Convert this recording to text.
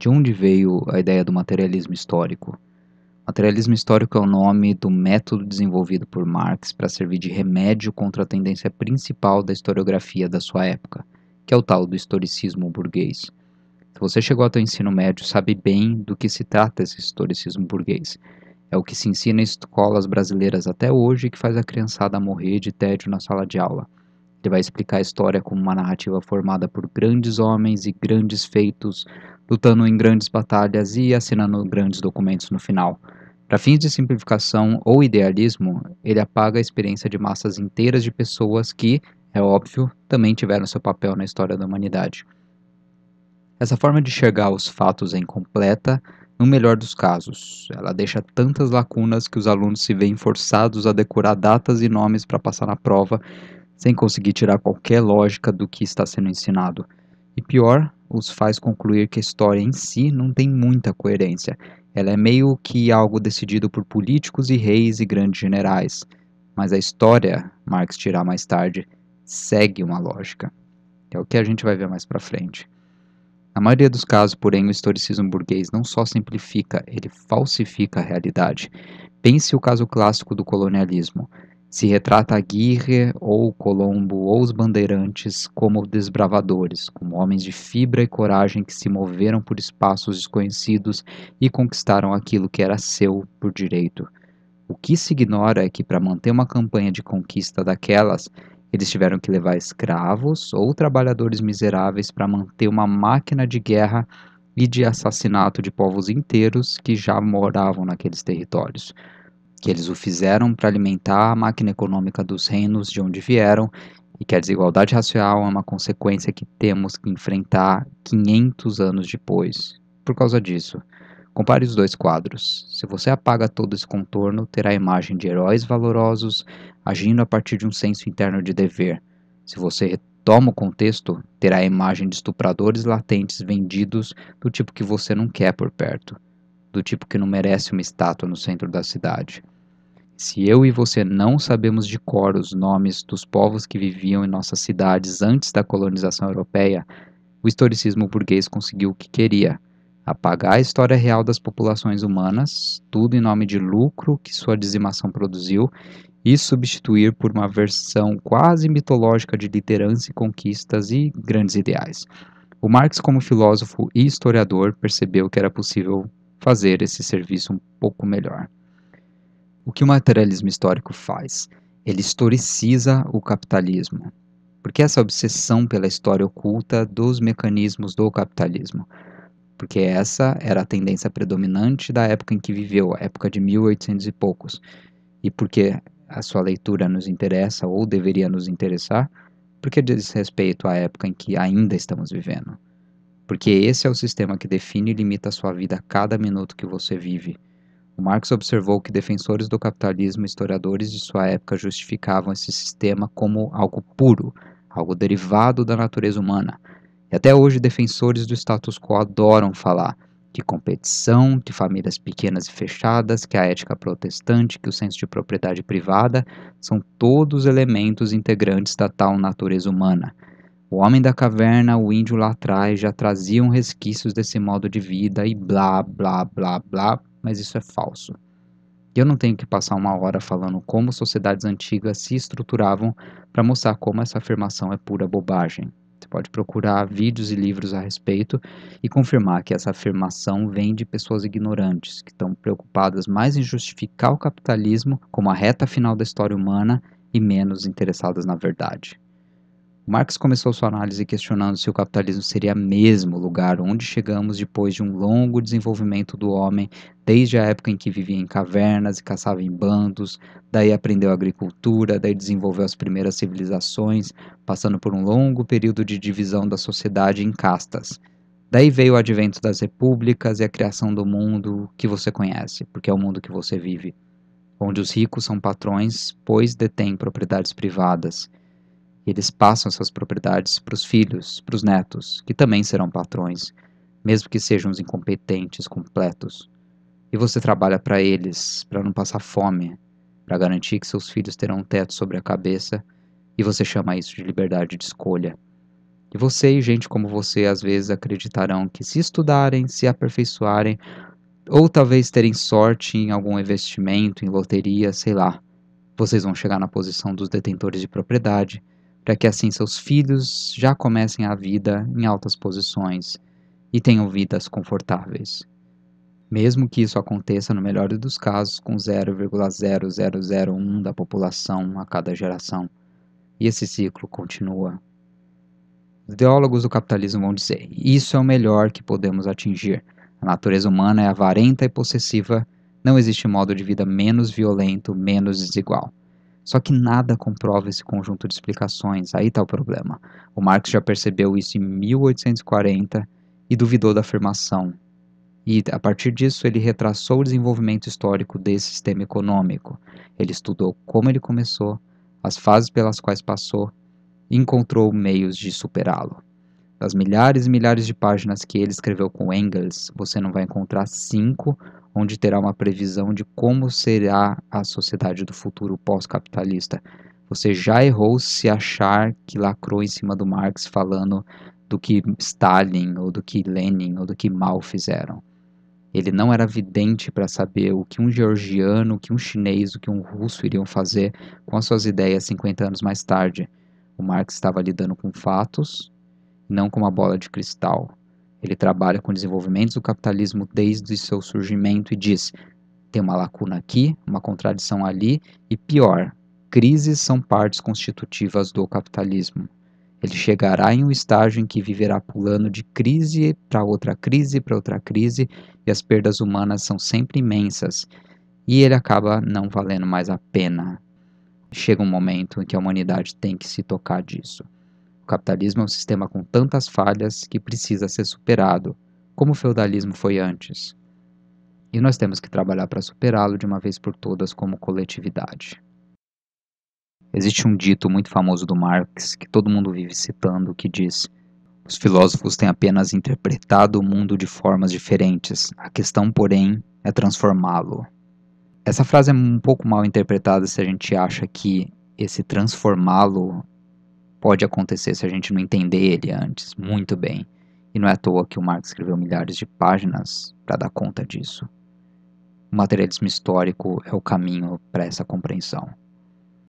De onde veio a ideia do materialismo histórico? Materialismo histórico é o nome do método desenvolvido por Marx para servir de remédio contra a tendência principal da historiografia da sua época, que é o tal do historicismo burguês. Se você chegou até o ensino médio, sabe bem do que se trata esse historicismo burguês. É o que se ensina em escolas brasileiras até hoje e que faz a criançada morrer de tédio na sala de aula. Ele vai explicar a história como uma narrativa formada por grandes homens e grandes feitos, lutando em grandes batalhas e assinando grandes documentos no final. Para fins de simplificação ou idealismo, ele apaga a experiência de massas inteiras de pessoas que, é óbvio, também tiveram seu papel na história da humanidade. Essa forma de enxergar os fatos é incompleta, no melhor dos casos. Ela deixa tantas lacunas que os alunos se veem forçados a decorar datas e nomes para passar na prova, sem conseguir tirar qualquer lógica do que está sendo ensinado. E pior, os faz concluir que a história em si não tem muita coerência. Ela é meio que algo decidido por políticos e reis e grandes generais. Mas a história, Marx dirá mais tarde, segue uma lógica. É o que a gente vai ver mais pra frente. Na maioria dos casos, porém, o historicismo burguês não só simplifica, ele falsifica a realidade. Pense o caso clássico do colonialismo. Se retrata Aguirre ou Colombo ou os bandeirantes como desbravadores, como homens de fibra e coragem que se moveram por espaços desconhecidos e conquistaram aquilo que era seu por direito. O que se ignora é que para manter uma campanha de conquista daquelas, eles tiveram que levar escravos ou trabalhadores miseráveis para manter uma máquina de guerra e de assassinato de povos inteiros que já moravam naqueles territórios. Que eles o fizeram para alimentar a máquina econômica dos reinos de onde vieram e que a desigualdade racial é uma consequência que temos que enfrentar 500 anos depois. Por causa disso, compare os dois quadros. Se você apaga todo esse contorno, terá a imagem de heróis valorosos agindo a partir de um senso interno de dever. Se você retoma o contexto, terá a imagem de estupradores latentes vendidos do tipo que você não quer por perto. Do tipo que não merece uma estátua no centro da cidade. Se eu e você não sabemos de cor os nomes dos povos que viviam em nossas cidades antes da colonização europeia, o historicismo burguês conseguiu o que queria: apagar a história real das populações humanas, tudo em nome de lucro que sua dizimação produziu, e substituir por uma versão quase mitológica de liderança e conquistas e grandes ideais. O Marx, como filósofo e historiador, percebeu que era possível fazer esse serviço um pouco melhor. O que o materialismo histórico faz? Ele historiciza o capitalismo. Porque essa obsessão pela história oculta dos mecanismos do capitalismo? Porque essa era a tendência predominante da época em que viveu, a época de 1800 e poucos. E porque a sua leitura nos interessa ou deveria nos interessar? Porque diz respeito à época em que ainda estamos vivendo. Porque esse é o sistema que define e limita a sua vida a cada minuto que você vive. O Marx observou que defensores do capitalismo e historiadores de sua época justificavam esse sistema como algo puro, algo derivado da natureza humana. E até hoje defensores do status quo adoram falar de competição, de famílias pequenas e fechadas, que a ética protestante, que o senso de propriedade privada, são todos elementos integrantes da tal natureza humana. O homem da caverna, o índio lá atrás, já traziam resquícios desse modo de vida e blá, blá, blá, blá, mas isso é falso. E eu não tenho que passar uma hora falando como sociedades antigas se estruturavam para mostrar como essa afirmação é pura bobagem. Você pode procurar vídeos e livros a respeito e confirmar que essa afirmação vem de pessoas ignorantes, que estão preocupadas mais em justificar o capitalismo como a reta final da história humana e menos interessadas na verdade. Marx começou sua análise questionando se o capitalismo seria mesmo o lugar onde chegamos depois de um longo desenvolvimento do homem, desde a época em que vivia em cavernas e caçava em bandos, daí aprendeu a agricultura, daí desenvolveu as primeiras civilizações, passando por um longo período de divisão da sociedade em castas. Daí veio o advento das repúblicas e a criação do mundo que você conhece, porque é o mundo que você vive, onde os ricos são patrões, pois detêm propriedades privadas. Eles passam essas propriedades para os filhos, para os netos, que também serão patrões, mesmo que sejam os incompetentes completos. E você trabalha para eles, para não passar fome, para garantir que seus filhos terão um teto sobre a cabeça, e você chama isso de liberdade de escolha. E você e gente como você às vezes acreditarão que se estudarem, se aperfeiçoarem, ou talvez terem sorte em algum investimento, em loteria, sei lá, vocês vão chegar na posição dos detentores de propriedade, para que assim seus filhos já comecem a vida em altas posições e tenham vidas confortáveis. Mesmo que isso aconteça, no melhor dos casos, com 0,0001 da população a cada geração. E esse ciclo continua. Os ideólogos do capitalismo vão dizer, isso é o melhor que podemos atingir. A natureza humana é avarenta e possessiva, não existe modo de vida menos violento, menos desigual. Só que nada comprova esse conjunto de explicações, aí está o problema. O Marx já percebeu isso em 1840 e duvidou da afirmação. E, a partir disso, ele retraçou o desenvolvimento histórico desse sistema econômico. Ele estudou como ele começou, as fases pelas quais passou, e encontrou meios de superá-lo. Das milhares e milhares de páginas que ele escreveu com Engels, você não vai encontrar 5, onde terá uma previsão de como será a sociedade do futuro pós-capitalista. Você já errou se achar que lacrou em cima do Marx falando do que Stalin, ou do que Lenin, ou do que Mao fizeram. Ele não era vidente para saber o que um georgiano, o que um chinês, o que um russo iriam fazer com as suas ideias 50 anos mais tarde. O Marx estava lidando com fatos, não com uma bola de cristal. Ele trabalha com desenvolvimentos do capitalismo desde seu surgimento e diz, tem uma lacuna aqui, uma contradição ali, e pior, crises são partes constitutivas do capitalismo. Ele chegará em um estágio em que viverá pulando de crise para outra crise, e as perdas humanas são sempre imensas, e ele acaba não valendo mais a pena. Chega um momento em que a humanidade tem que se tocar disso. O capitalismo é um sistema com tantas falhas que precisa ser superado, como o feudalismo foi antes. E nós temos que trabalhar para superá-lo de uma vez por todas como coletividade. Existe um dito muito famoso do Marx, que todo mundo vive citando, que diz: os filósofos têm apenas interpretado o mundo de formas diferentes, a questão, porém, é transformá-lo. Essa frase é um pouco mal interpretada se a gente acha que esse transformá-lo pode acontecer se a gente não entender ele antes, muito bem. E não é à toa que o Marx escreveu milhares de páginas para dar conta disso. O materialismo histórico é o caminho para essa compreensão.